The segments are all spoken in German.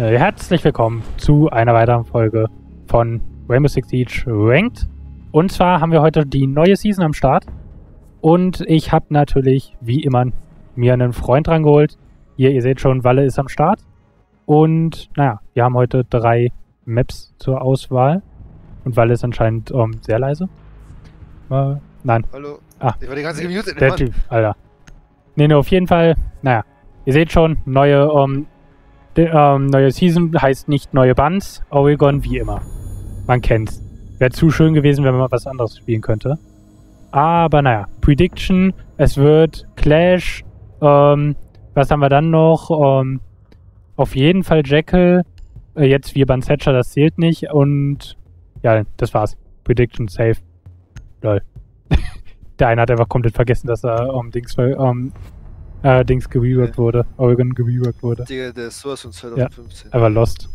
Herzlich willkommen zu einer weiteren Folge von Rainbow Six Siege Ranked. Und zwar haben wir heute die neue Season am Start. Und ich habe natürlich, wie immer, mir einen Freund rangeholt. Hier, ihr seht schon, Valle ist am Start. Und naja, wir haben heute 3 Maps zur Auswahl. Und Valle ist anscheinend sehr leise. Nein. Hallo. Ah, ich war die ganze gemutet. Der Typ, Alter. Nee, auf jeden Fall. Naja, ihr seht schon, neue Season heißt nicht neue Bands. Oregon wie immer. Man kennt's. Wäre zu schön gewesen, wenn man was anderes spielen könnte. Aber naja, Prediction. Es wird Clash. Was haben wir dann noch? Auf jeden Fall Jackal. Jetzt wie beim Thatcher, das zählt nicht. Und ja, das war's. Prediction safe. Lol. Der eine hat einfach komplett vergessen, dass er Dings gereworked wurde. Oregon gereworked wurde. Digga, der ist sowas von 2015. Ja, aber lost.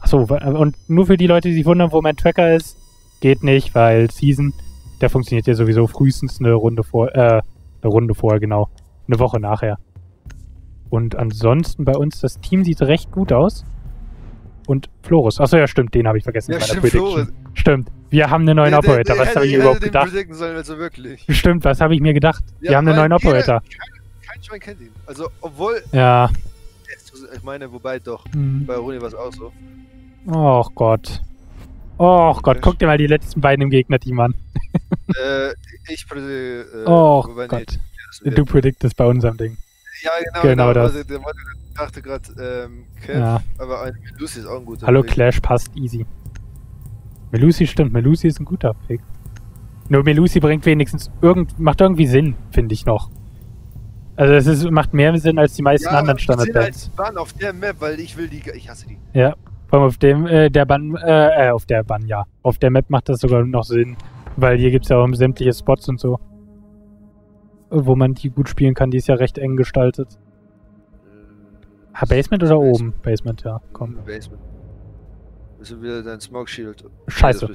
Achso, und nur für die Leute, die sich wundern, wo mein Tracker ist, geht nicht, weil Season, der funktioniert ja sowieso frühestens eine Runde vorher, genau. Eine Woche nachher. Und ansonsten bei uns, das Team sieht recht gut aus. Und Florus. Achso, ja, stimmt, den habe ich vergessen. Ja, bei stimmt, der Prediction. Florus. Stimmt. Wir haben einen neuen Operator. Was habe ich überhaupt gedacht? Sollen, also wirklich. Stimmt, was habe ich mir gedacht? Ja, wir haben einen neuen Operator. Kein Schwein kennt ihn. Also, obwohl. Ja. Ich meine, wobei doch. Mhm. Bei Runi war es auch so. Och Gott. Och Gott, guck dir mal die letzten beiden im Gegnerteam an. Ich predict. Och Gott. Nee, du predictest bei unserem Ding. Ja, genau das. Also, ich dachte gerade, Kev, ja. Aber ein Melusi ist auch ein guter. Hallo, Pick. Clash passt easy. Melusi stimmt, Melusi ist ein guter Pick. Nur Melusi bringt wenigstens macht irgendwie Sinn, finde ich noch. Also es ist, macht mehr Sinn als die meisten anderen Standard-Bands. Ja, auf der Map, weil ich hasse die. Ja, vor allem auf dem, auf der Map macht das sogar noch Sinn, weil hier gibt es ja auch sämtliche Spots und so, wo man die gut spielen kann, die ist ja recht eng gestaltet. Ah, Basement oder oben? Basement, ja, komm. Basement. Das ist wieder dein Smoke Shield. Scheiße.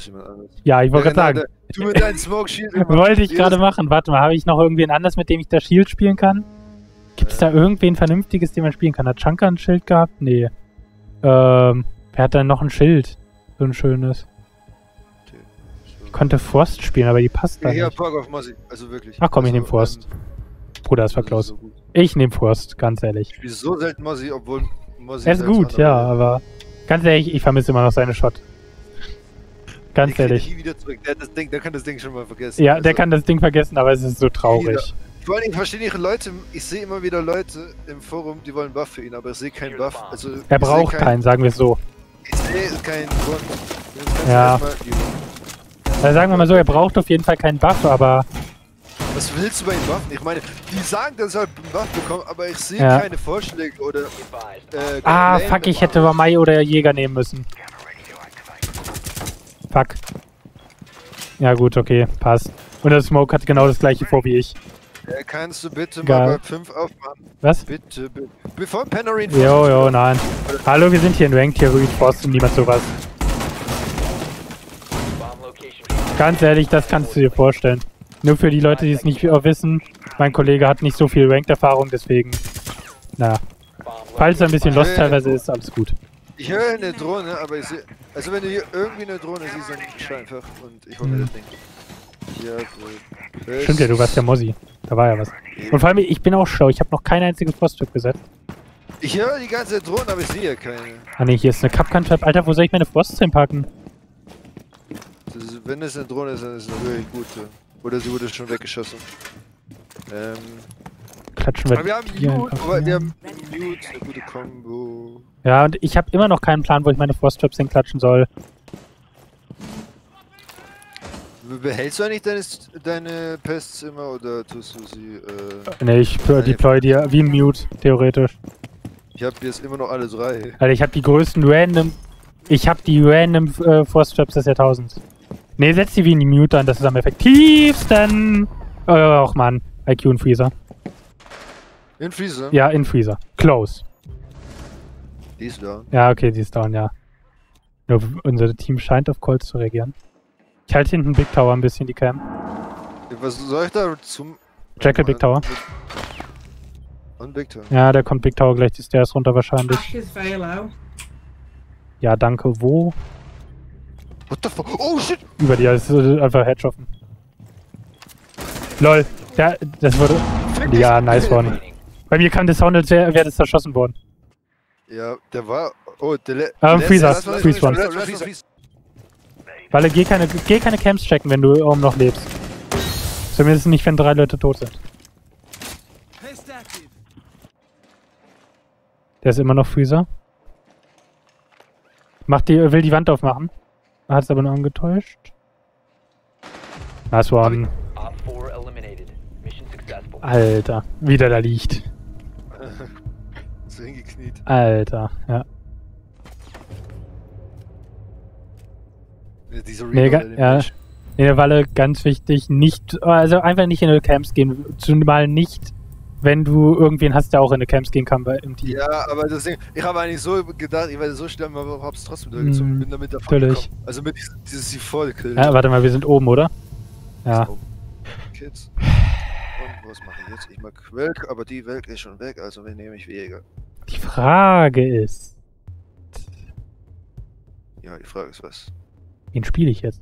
Ja, ich wollte gerade sagen. Du mit deinem Smoke Shield. Wollte ich gerade machen. Warte mal, habe ich noch irgendwen anders, mit dem ich das Shield spielen kann? Gibt es da irgendwen Vernünftiges, den man spielen kann? Hat Chanka ein Schild gehabt? Nee. Wer hat dann noch ein Schild? So ein schönes. Ich konnte Frost spielen, aber die passt da nicht. Park auf Mozzie. Also wirklich. Ach komm, ich nehme Frost. Bruder, das war Klaus. So ich nehme Frost, ganz ehrlich. Ich spiele so selten Mozzie, obwohl Mozzie. Er ist gut, ja, aber. Ganz ehrlich, ich vermisse immer noch seine Shot. Ganz ehrlich. Nie wieder zurück. Der kann das Ding schon mal vergessen. Ja, der kann das Ding vergessen, aber es ist so traurig. Vor allem verstehe ich Leute, ich sehe immer wieder Leute im Forum, die wollen Buff für ihn, aber ich sehe keinen Buff. Also, er braucht keinen, sagen wir es so. Ich sehe keinen Grund. Ja. Also sagen wir mal so, er braucht auf jeden Fall keinen Buff, aber... Was willst du bei den Waffen? Ich meine, die sagen, dass er halt einen Buff bekommen, aber ich sehe keine Vorschläge oder... fuck, ich hätte Mai oder Jäger nehmen müssen. Fuck. Ja gut, okay, passt. Und der Smoke hat genau das gleiche vor wie ich. Kannst du bitte mal bei 5 aufmachen? Was? Bitte, bitte. Bevor Panarin... Jo, nein. Hallo, wir sind hier in Ranked, hier rüber Forst und niemand sowas. Ganz ehrlich, das kannst du dir vorstellen. Nur für die Leute, die es nicht wissen, mein Kollege hat nicht so viel Ranked-Erfahrung, deswegen, naja. Falls er ein bisschen lost teilweise ist, alles gut. Ich höre eine Drohne, aber ich sehe, also wenn du hier irgendwie eine Drohne siehst, dann schreib einfach und ich hole mir das Ding. Ja, stimmt ja, du warst ja Mozzie, da war ja was. Und vor allem, ich bin auch schlau, ich habe noch keine einzige Frost-Trap gesetzt. Ich höre die ganze Drohne, aber ich sehe ja keine. Ah ne, hier ist eine Capcan-Trap. Alter, wo soll ich meine Frost hinpacken? Wenn es eine Drohne ist, dann ist es eine wirklich gute. Oder sie wurde schon weggeschossen. Klatschen wir. Aber wir haben Mute, eine gute Combo. Ja, und ich habe immer noch keinen Plan, wo ich meine Frost-Traps hinklatschen soll. Behältst du eigentlich deine Pests immer oder tust du sie? Ne, ich deploy die wie Mute, theoretisch. Ich habe jetzt immer noch alle 3. Alter, ich habe die größten random. Ich habe die random Frost-Traps des Jahrtausends. Ne, setz die wie in die Mute an, das ist am effektivsten. Och man, IQ in Freezer. In Freezer? Ja, in Freezer. Close. Die ist down. Ja, okay, die ist down, ja. Nur unser Team scheint auf Calls zu reagieren. Ich halte hinten Big Tower ein bisschen, die Cam. Was soll ich da zum... Jackal Big Tower. Und Big Tower. Ja, der kommt Big Tower gleich die Stairs runter wahrscheinlich. Ja, danke, wo? What the fuck? Oh shit! Über die, das ist einfach Headshotten. LOL, der, das wurde... Ja, nice one. Bei mir kam der Sound, als wäre das erschossen worden. Ja, der war... Oh, der... Freeze one. Weil geh keine Camps checken, wenn du oben noch lebst. Zumindest nicht, wenn drei Leute tot sind. Der ist immer noch Freezer. Macht die, will die Wand aufmachen. Hat es aber nur angetäuscht. Nice one. Alter, wie der da liegt. So hingekniet. Alter, ja. Diese ja. In der Valle ganz wichtig, nicht, also einfach nicht in die Camps gehen, zumal nicht, wenn du irgendwen hast, der auch in die Camps gehen kann bei im Team. Ja, aber das Ding, ich habe eigentlich so gedacht, ich werde so sterben, aber hab's trotzdem durchgezogen, bin damit davon gekommen. Also mit dieses die voll gekillt. Ja, warte mal, wir sind oben, oder? Ja. Kids. Und was mache ich jetzt? Ich mag Welk, aber die Welk ist schon weg, also wir nehme ich weniger. Die Frage ist... Ja, die Frage ist was? Wen spiele ich jetzt?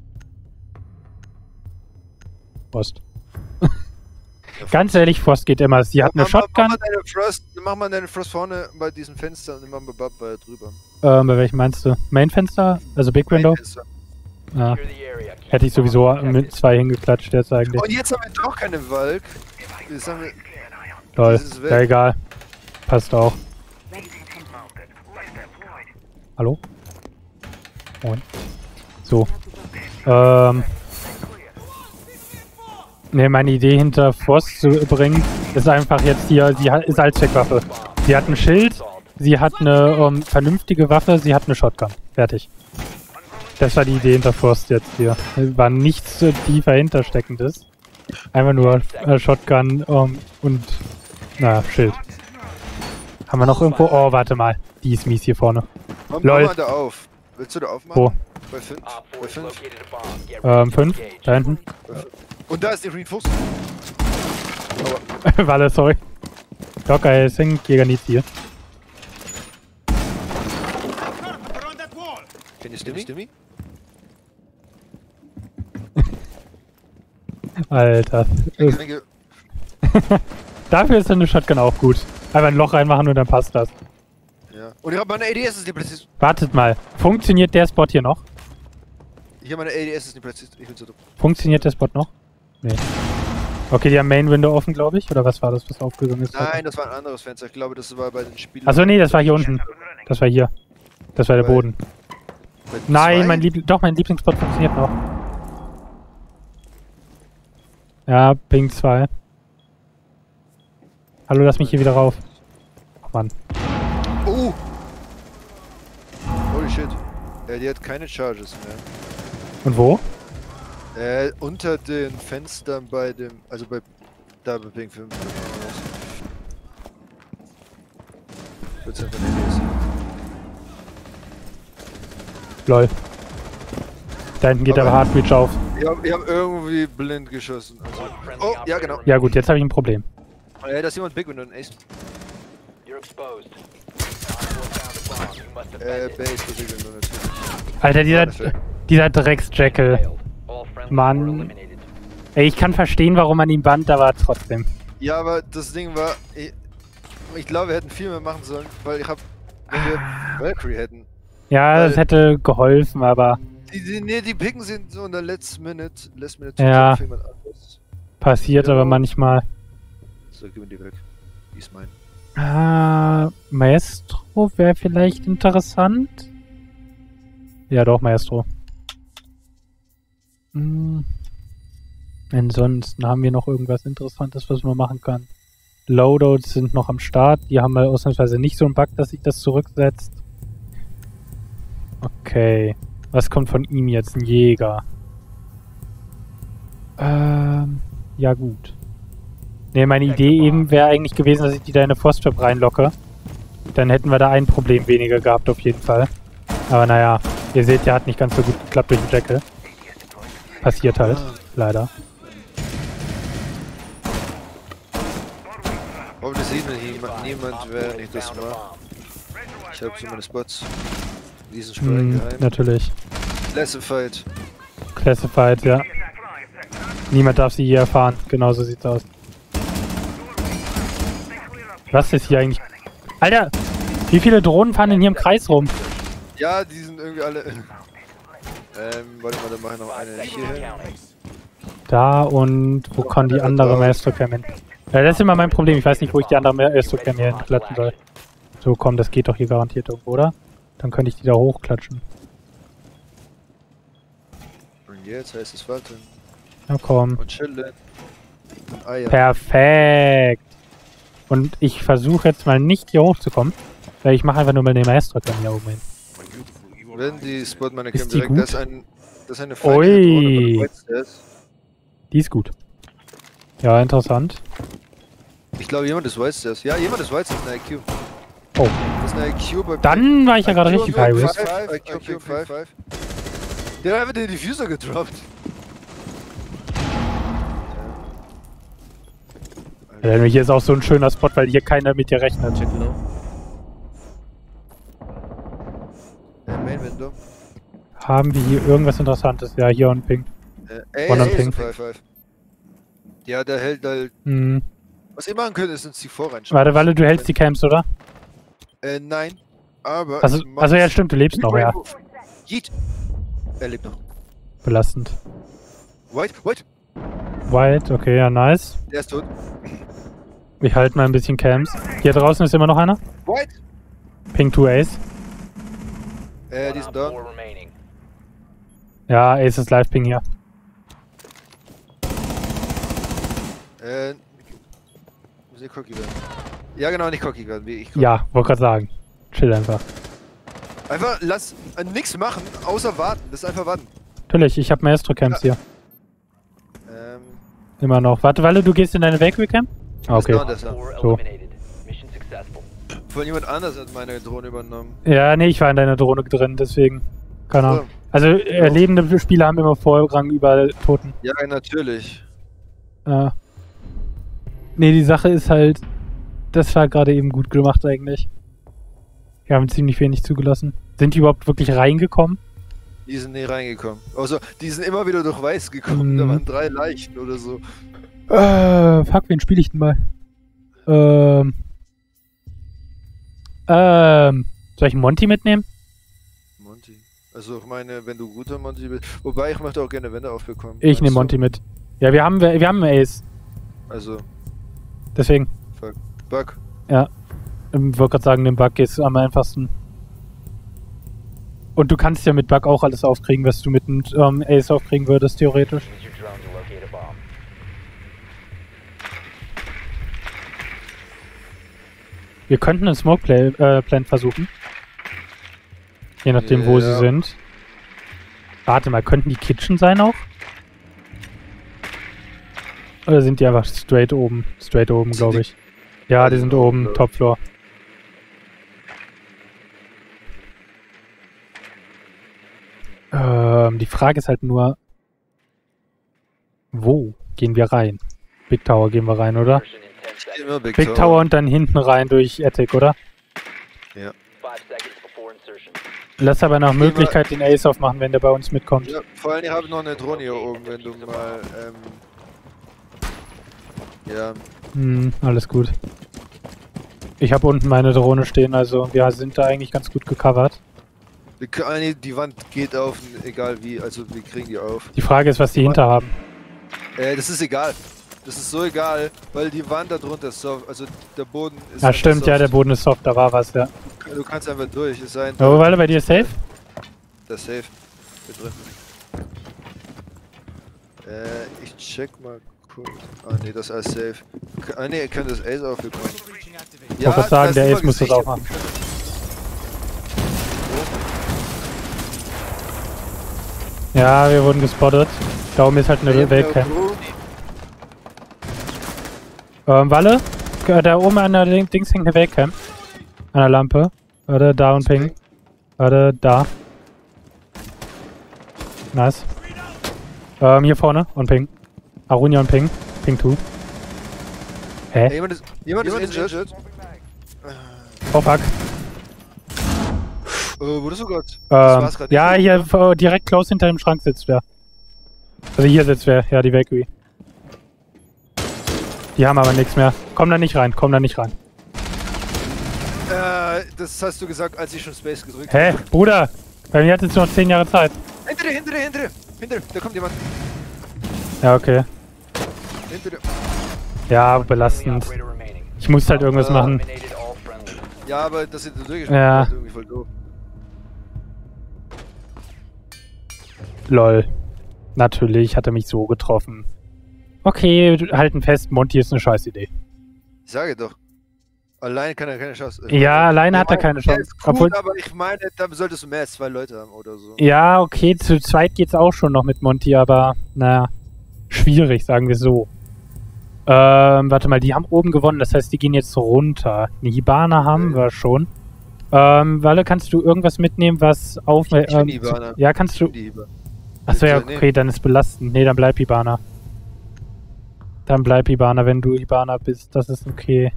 Frost. Ganz ehrlich, Frost geht immer. Sie hat eine Shotgun. Mach mal deine Frost vorne bei diesem Fenster und nimm mal Bub weiter drüber. Bei welchem meinst du? Main-Fenster? Also Big Window? Ja. Hätte ich sowieso mit zwei hingeklatscht jetzt eigentlich. Und jetzt haben wir doch keine Walk. Toll, ja egal. Passt auch. Hallo? Moin. So. Ne, meine Idee hinter Frost zu bringen ist einfach jetzt hier, sie ist Allzweckwaffe. Sie hat ein Schild, sie hat eine vernünftige Waffe, sie hat eine Shotgun. Fertig. Das war die Idee hinter Frost jetzt hier. War nichts so tiefer hintersteckendes. Einfach nur Shotgun und naja, Schild. Haben wir noch irgendwo? Oh, warte mal. Die ist mies hier vorne. LOL. Komm mal da auf. Willst du da aufmachen? Wo? Bei 5. Bei 5. 5? Da hinten. Und da ist der Reinforce. Warte, sorry. Locker, es hängt Jäger nicht hier. Can you stimmy? Alter. Dafür ist eine Shotgun auch gut. Einfach ein Loch reinmachen und dann passt das. Ja. Und ich hab meine ADS ist nicht präzise. Wartet mal. Funktioniert der Spot hier noch? Ich hab meine ADS ist nicht präzise. Ich bin so dumm. Funktioniert der Spot noch? Nee. Okay, die haben Main Window offen, glaube ich. Oder was war das, was aufgegangen ist? Nein, das war ein anderes Fenster. Ich glaube, das war bei den Spielen. Achso, nee, das war hier unten. Das war hier. Das war der Boden. Nein, mein Lieblingsspot funktioniert noch. Ja, Ping 2. Hallo, lass mich hier wieder rauf. Ach, Mann. Oh! Holy shit. Die hat keine Charges mehr. Und wo? Unter den Fenstern bei dem... Also bei... Da bei Ping 5. 14 von LDS. LOL. Da hinten geht aber Hard Reach auf. Ich hab irgendwie blind geschossen. Also. Oh, ja genau. Ja gut, jetzt habe ich ein Problem. Da ist jemand Big Window und Ace. Base Big Window natürlich. Alter, dieser Drecks-Jackal. Mann. Ey, ich kann verstehen, warum man ihn bannt, aber trotzdem. Ja, aber das Ding war... Ich glaube, wir hätten viel mehr machen sollen, weil ich hab... Wenn wir Valkyrie hätten... Ja, das hätte geholfen, aber... Die Picken sind so in der Last Minute ja. Passiert aber manchmal. So, gib mir die weg. Die ist mein. Maestro wäre vielleicht interessant. Ja doch, Maestro. Hm. Ansonsten haben wir noch irgendwas Interessantes, was man machen kann. Loadouts sind noch am Start. Die haben mal ausnahmsweise nicht so einen Bug, dass sich das zurücksetzt. Okay. Was kommt von ihm jetzt? Ein Jäger. Ja gut. Ne, meine Idee eben wäre eigentlich gewesen, dass ich die da in eine Frost-Trap reinlocke. Dann hätten wir da ein Problem weniger gehabt auf jeden Fall. Aber naja, ihr seht, der hat nicht ganz so gut geklappt durch den Jackal. Passiert halt. Leider. Hoffentlich Wir sehen niemand, während ich das mache. Ich habe so meine Spots. Diesen Spray geheim. Natürlich. Classified. Classified, ja. Niemand darf sie je erfahren. Genau so sieht's aus. Was ist hier eigentlich? Alter, wie viele Drohnen fahren in hier im Kreis rum? Ja, die sind irgendwie alle... warte mal, dann mache ich noch eine hier hin. Da und wo kann die andere Maestro-Cam hin? Ja, das ist immer mein Problem, ich weiß nicht, wo ich die andere Maestro-Cam hier hinklatschen soll. So, komm, das geht doch hier garantiert irgendwo, oder? Dann könnte ich die da hochklatschen. Und jetzt heißt es warten. Na komm. Und chillen. Ah, ja. Perfekt! Und ich versuche jetzt mal nicht hier hochzukommen, weil ich mache einfach nur mal eine Maestro-Cam hier oben hin. Wenn die Spot meine Cam direkt, das ist eine Feinde. Die ist gut. Ja, interessant. Ich glaube, jemand ist weiß das. Ja, jemand ist weiß das. Eine IQ. Oh. Das ist eine IQ bei dann war ich ja gerade richtig high risk. IQ 5. Der hat einfach den Diffuser gedroppt. Ja, hier ist auch so ein schöner Spot, weil hier keiner mit dir rechnet. Main Window. Haben wir hier irgendwas Interessantes? Ja, hier und Ping. Ace. Ja, der hält halt. Mhm. Was ihr machen könnt, ist uns die vorreinschauen. Warte, Valle, du hältst die Camps, oder? Nein. Aber. Also ja, stimmt, du lebst noch, ja. Yeet. Er lebt noch. Belastend. White, okay, ja, nice. Der ist tot. Ich halte mal ein bisschen Camps. Hier draußen ist immer noch einer. White. Ping 2 Ace. Die sind da. Ja, Ace ist live Ping hier. Muss ich cocky werden? Ja genau, nicht cocky werden, wie ich cocky. Ja, wollte gerade sagen. Chill einfach. Einfach lass nix machen, außer warten. Das ist einfach warten. Natürlich, ich habe Maestro-Camps hier. Immer noch. Warte, Valle, du gehst in deine Valkyrie-Camp? Ah, okay. So. Von jemand anders hat meine Drohne übernommen. Ja, nee, ich war in deiner Drohne drin, deswegen. Keine Ahnung. Also, lebende Spieler haben immer Vorrang über Toten. Ja, natürlich. Ja. Nee, die Sache ist halt, das war gerade eben gut gemacht eigentlich. Wir haben ziemlich wenig zugelassen. Sind die überhaupt wirklich reingekommen? Die sind nie reingekommen. Also, die sind immer wieder durch Weiß gekommen. Da waren 3 Leichen oder so. Fuck, wen spiele ich denn mal? Soll ich Monty mitnehmen? Monty. Also ich meine, wenn du guter Monty bist. Wobei, ich möchte auch gerne Wände aufbekommen. Ich nehme Monty mit. Ja, wir haben Ace. Also. Deswegen. Fuck. Bug. Ja. Ich wollte gerade sagen, den Bug ist am einfachsten. Und du kannst ja mit Bug auch alles aufkriegen, was du mit einem Ace aufkriegen würdest, theoretisch. Wir könnten einen Smoke-Plant versuchen. Je nachdem, wo sie sind. Warte mal, könnten die Kitchen sein auch? Oder sind die einfach straight oben? Straight oben, glaube ich. Ja, die sind oben, Top Floor. Die Frage ist halt nur... Wo gehen wir rein? Big Tower gehen wir rein, oder? Big Tower und dann hinten rein durch Attic, oder? Ja. Lass aber nach Möglichkeit den Ace aufmachen, wenn der bei uns mitkommt. Ja, vor allem, ich habe noch eine Drohne hier oben, wenn du mal, ja. Alles gut. Ich habe unten meine Drohne stehen, also wir sind da eigentlich ganz gut gecovert. Die Wand geht auf, egal wie, also wir kriegen die auf. Die Frage ist, was die hinter haben. Das ist egal. Das ist so egal, weil die Wand da drunter ist soft, also der Boden ist soft. Ja stimmt, ja, der Boden ist soft, da war was, ja. Du kannst einfach durch, ist ein... Aber Valle, bei dir ist safe? Das ist safe. Hier drin. Ich check mal kurz. Ah ne, das ist alles safe. Ah ne, ihr könnt das Ace aufbekommen. Ich wollte was sagen, der Ace muss das auch machen. Ja, wir wurden gespottet. Da oben ist halt eine Wellcam. Valle, da oben an der Dings hängt eine Wellcam. An der Lampe. Oder da und Ping. Oder da. Nice. Hier vorne und Ping. Arunia und Ping. Ping 2. Hä? Ja, jemand ist injured. Oh fuck. Wurdest du gerade? Ja, hier direkt close hinter dem Schrank sitzt wer. Also hier sitzt wer, ja, die Valkyrie. Die haben aber nichts mehr. Komm da nicht rein, komm da nicht rein. Das hast du gesagt, als ich schon Space gedrückt habe. Hä, Bruder? Bei mir hat jetzt noch 10 Jahre Zeit. Hinter dir, hinter dir, hinter dir! Hinter dir, da kommt jemand. Ja, okay. Hinter dir. Ja, belastend. Ich muss halt irgendwas machen. Ja, aber das sind natürlich ja. Irgendwie voll doof. Lol. Natürlich hat er mich so getroffen. Okay, wir halten fest, Monty ist eine scheiß Idee. Ich sage doch. Alleine kann er keine Chance. Ja, alleine hat er keine Chance. Obwohl, aber ich meine, dann solltest du mehr als 2 Leute haben oder so. Ja, okay, zu zweit geht's auch schon noch mit Monty, aber naja, schwierig, sagen wir so. Warte mal, die haben oben gewonnen, das heißt, die gehen jetzt runter. Eine Hibana haben wir schon. Valle, kannst du irgendwas mitnehmen, was auf... Ich bin Hibana. Ja, kannst du... Achso, ja, okay, dann ist belastend. Nee, dann bleib Hibana. Dann bleib Hibana, wenn du Hibana bist, das ist okay.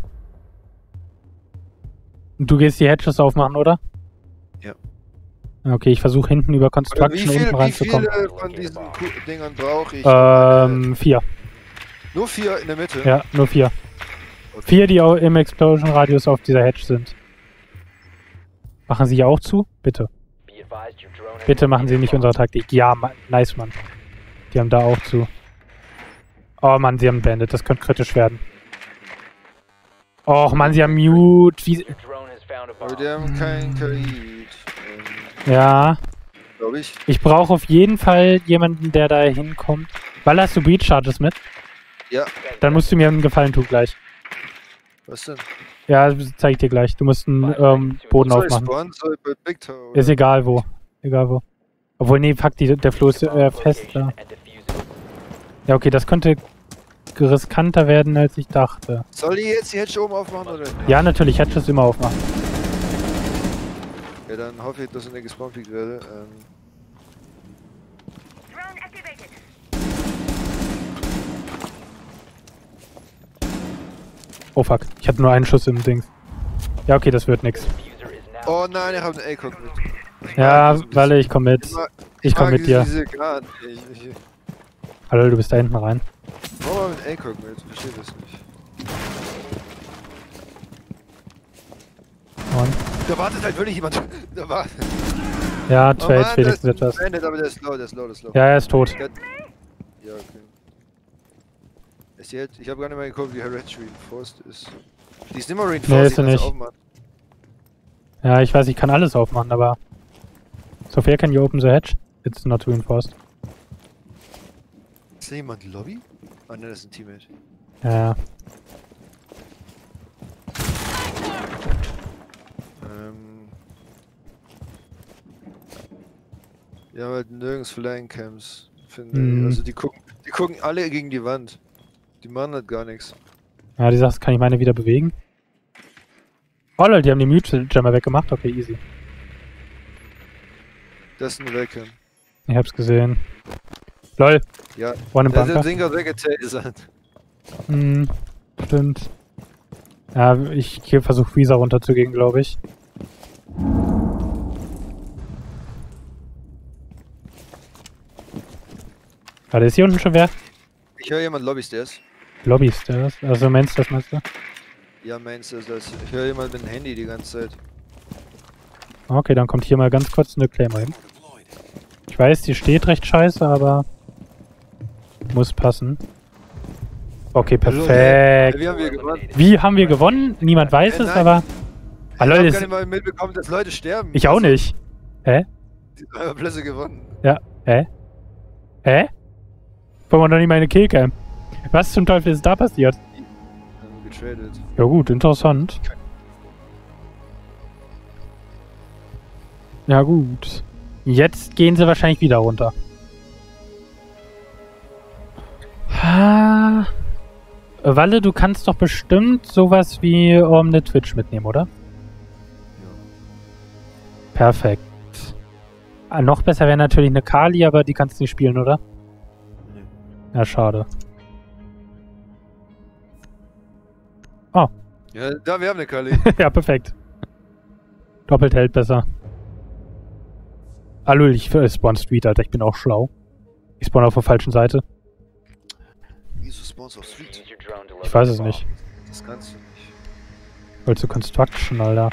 Und du gehst die Headshots aufmachen, oder? Ja. Okay, ich versuche hinten über Construction unten reinzukommen. Wie viele von diesen Dingern brauche ich? 4. Nur 4 in der Mitte? Ja, nur 4. Okay. 4, die auch im Explosion-Radius auf dieser Hedge sind. Machen sie ja auch zu? Bitte. Bitte machen sie nicht unsere Taktik. Ja, man, nice, Mann. Die haben da auch zu. Oh, Mann, sie haben Bandit. Das könnte kritisch werden. Och, Mann, sie haben Mute. Wie... Aber die haben keinen Kali. Ja. Glaube ich. Ich brauche auf jeden Fall jemanden, der da hinkommt. Weil hast du Beat Charges mit? Ja. Dann musst du mir einen Gefallen tun gleich. Was denn? Ja, das zeig ich dir gleich. Du musst einen Boden aufmachen. Ist egal wo. Egal wo. Obwohl, nee, fuck, der Floh ist fest da. Ja, okay, das könnte riskanter werden, als ich dachte. Soll ich jetzt die Hedge oben aufmachen, oder? Ja, natürlich, Hedge ist immer aufmachen. Ja, dann hoffe ich, dass ich nicht gespawnt werde. Oh fuck, ich hatte nur einen Schuss im Dings. Ja, okay, das wird nix. Oh nein, ich hab einen A-Cock mit. Ja, Valle, ich komm mit. Ich komm mit dir. Hallo, du bist da hinten rein. Warum mit A-Cock mit? Ich verstehe das nicht. Und? Da wartet halt wirklich jemand. Da wartet. Ja, Trade, Felix, wird das. Aber der ist low, der ist low, der ist low. Ja, er ist tot. Ja, okay. Ich habe gar nicht mehr geguckt, wie Hereditary Forced ist. Die ist nicht mehr reinforced, nee, ist nicht. Aufmachen. Ja, ich weiß, ich kann alles aufmachen, aber... So fair can you open the hedge? It's not reinforced. Ist da jemand Lobby? Ah, oh, ne, das ist ein Teammate. Ja. Wir haben halt nirgends Flying Camps, finde ich. Also die gucken alle gegen die Wand. Die machen halt gar nichts. Ja, die sagst, kann ich meine wieder bewegen? Oh lol, die haben die Mute-Jammer weggemacht. Okay, easy. Das ist ein Wecke. Ich hab's gesehen. Lol. Ja, one im Bunker. Der Dinger weggetasert. Hm, stimmt. Ja, ich versuche Visa runterzugehen, glaube ich. Warte, ist hier unten schon wer? Ich höre jemand Lobbystairs. Lobbystairs? Also Mainstairs meinst du? Ja, Mainstairs. Ich höre jemand mit dem Handy die ganze Zeit. Okay, dann kommt hier mal ganz kurz eine Claimer hin. Ich weiß, die steht recht scheiße, aber... Muss passen. Okay, perfekt. Wie haben wir gewonnen? Wie haben wir gewonnen? Niemand weiß es, aber... Ich hab gar nicht mal mitbekommen, dass Leute sterben. Ich auch nicht. Hä? Die haben plötzlich gewonnen. Ja, hä? Hä? Wollen wir doch nicht mal eine Killcam. Was zum Teufel ist da passiert? Getradet. Ja gut, interessant. Ja gut. Jetzt gehen sie wahrscheinlich wieder runter. Ha. Valle, du kannst doch bestimmt sowas wie eine Twitch mitnehmen, oder? Ja. Perfekt. Noch besser wäre natürlich eine Kali, aber die kannst du nicht spielen, oder? Ja, schade. Oh. Ja, da, wir haben eine Kali. Ja, perfekt. Doppelt hält besser. Hallo, ich spawn Street, Alter. Ich bin auch schlau. Ich spawn auf der falschen Seite. Wieso spawnst du auf Street? Ich weiß es nicht. Das kannst du nicht. Ich wollte zu Construction, Alter.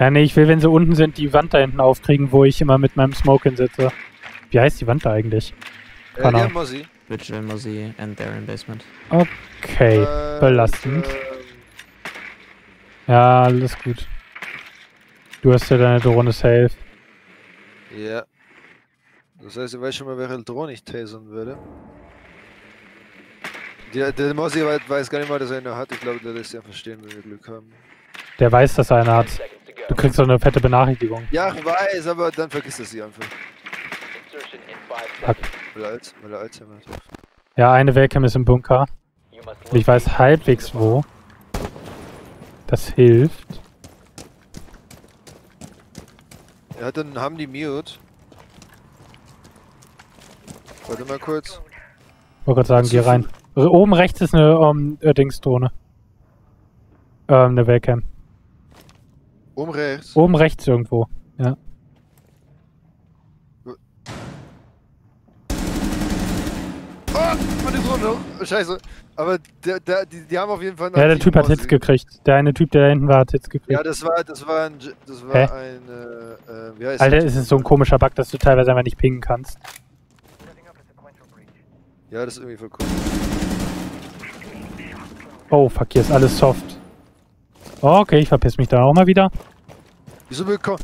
Ja, nee, ich will, wenn sie unten sind, die Wand da hinten aufkriegen, wo ich immer mit meinem Smoke hinsetze. Wie heißt die Wand da eigentlich? Ja, Mozzie. Vigil, Mozzie, and they're in basement. Okay, belastend. Ja, alles gut. Du hast ja deine Drohne safe. Ja. Das heißt, ich weiß schon mal, welche Drohne ich tasern würde. Der Mozzie weiß gar nicht mal, dass er eine hat. Ich glaube, der lässt ja verstehen, wenn wir Glück haben. Der weiß, dass er eine hat. Du kriegst so eine fette Benachrichtigung. Ja, ich weiß, aber dann vergisst er sie einfach. Fuck. Ja, eine Wellcam ist im Bunker. Und ich weiß halbwegs wo. Das hilft. Ja, dann haben die Mute. Warte mal kurz. Ich wollte gerade sagen, geh rein. Oben rechts ist eine Dingsdrohne. Eine Wellcam. Oben rechts? Oben rechts irgendwo, ja. Oh, meine Drohne! Scheiße. Aber die haben auf jeden Fall... Ja, der Typ hat Hits gekriegt. Der eine Typ, der da hinten war, hat Hits gekriegt. Ja, das war ein wie heißt Alter, das? Ist es so ein komischer Bug, dass du teilweise einfach nicht pingen kannst. Ja, das ist irgendwie voll cool. Oh, fuck, hier ist alles soft. Okay, ich verpiss mich da auch mal wieder. Wieso bekomme...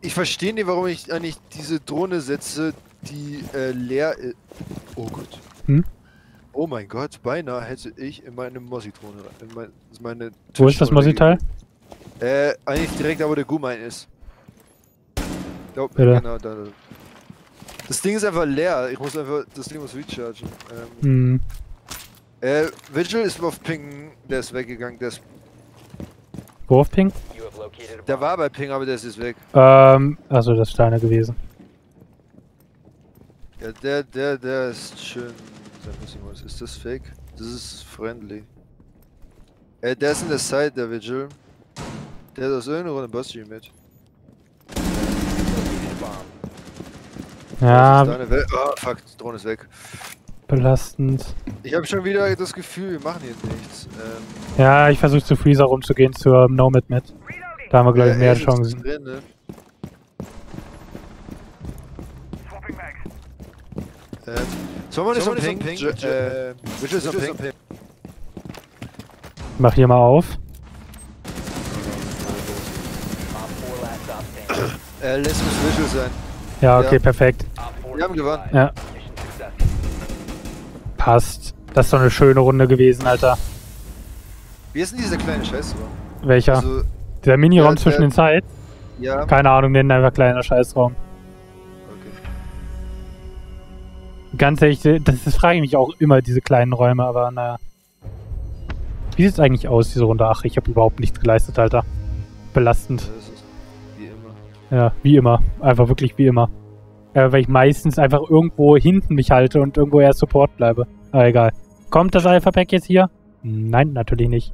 Ich verstehe nicht, warum ich eigentlich diese Drohne setze, die leer ist. Oh Gott. Hm? Oh mein Gott, beinahe hätte ich in meine Mozzie-Drohne rein. Wo ist das Mozzie-Teil? Eigentlich direkt da, wo der Gummein ist. Da, genau, da. Das Ding ist einfach leer. Ich muss einfach... Das Ding muss rechargen. Vigil ist auf Ping. Der ist weggegangen. Der ist... Wo auf Ping? Der war bei Ping, aber der ist jetzt weg. Also das ist deiner gewesen. Ja, der ist schön... Ist das fake? Das ist friendly. Der ist in der Side, der Vigil. Der hat aus irgendeiner Runde Bossy mit. Ja. Oh fuck, die Drohne ist weg. Belastend. Ich habe schon wieder das Gefühl, wir machen jetzt nichts. Ja, ich versuche zu Freezer rumzugehen, zur Nomad mit. Da haben wir, glaube ich, mehr Chancen. Drin, ne? Someone is on ping. Mach hier mal auf. Lass uns Visual sein. Ja, okay, ja. Perfekt. Wir haben gewonnen. Ja. Passt. Das ist doch eine schöne Runde gewesen, Alter. Wie ist denn dieser kleine Scheißraum? Welcher? Also, der Miniraum zwischen den Zeit? Ja. Keine Ahnung, nennen einfach kleiner Scheißraum. Ganz ehrlich, das frage ich mich auch immer, diese kleinen Räume, aber naja. Wie sieht es eigentlich aus, diese Runde? Ach, ich habe überhaupt nichts geleistet, Alter. Belastend. Ja, das ist wie immer. Ja, wie immer. Einfach wirklich wie immer. Weil ich meistens einfach irgendwo hinten mich halte und irgendwo erst Support bleibe. Aber egal. Kommt das Alpha-Pack jetzt hier? Nein, natürlich nicht.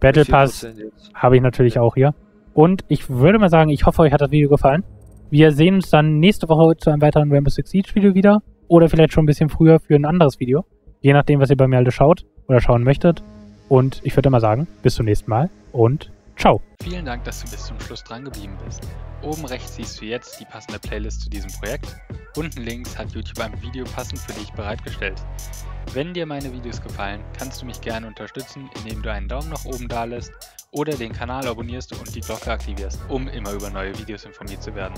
Battle Pass habe ich natürlich auch hier. Und ich würde mal sagen, ich hoffe, euch hat das Video gefallen. Wir sehen uns dann nächste Woche zu einem weiteren Rainbow Six Siege Video wieder. Oder vielleicht schon ein bisschen früher für ein anderes Video. Je nachdem, was ihr bei mir alle schaut oder schauen möchtet. Und ich würde mal sagen, bis zum nächsten Mal und ciao. Vielen Dank, dass du bis zum Schluss dran geblieben bist. Oben rechts siehst du jetzt die passende Playlist zu diesem Projekt. Unten links hat YouTube ein Video passend für dich bereitgestellt. Wenn dir meine Videos gefallen, kannst du mich gerne unterstützen, indem du einen Daumen nach oben dalässt oder den Kanal abonnierst und die Glocke aktivierst, um immer über neue Videos informiert zu werden.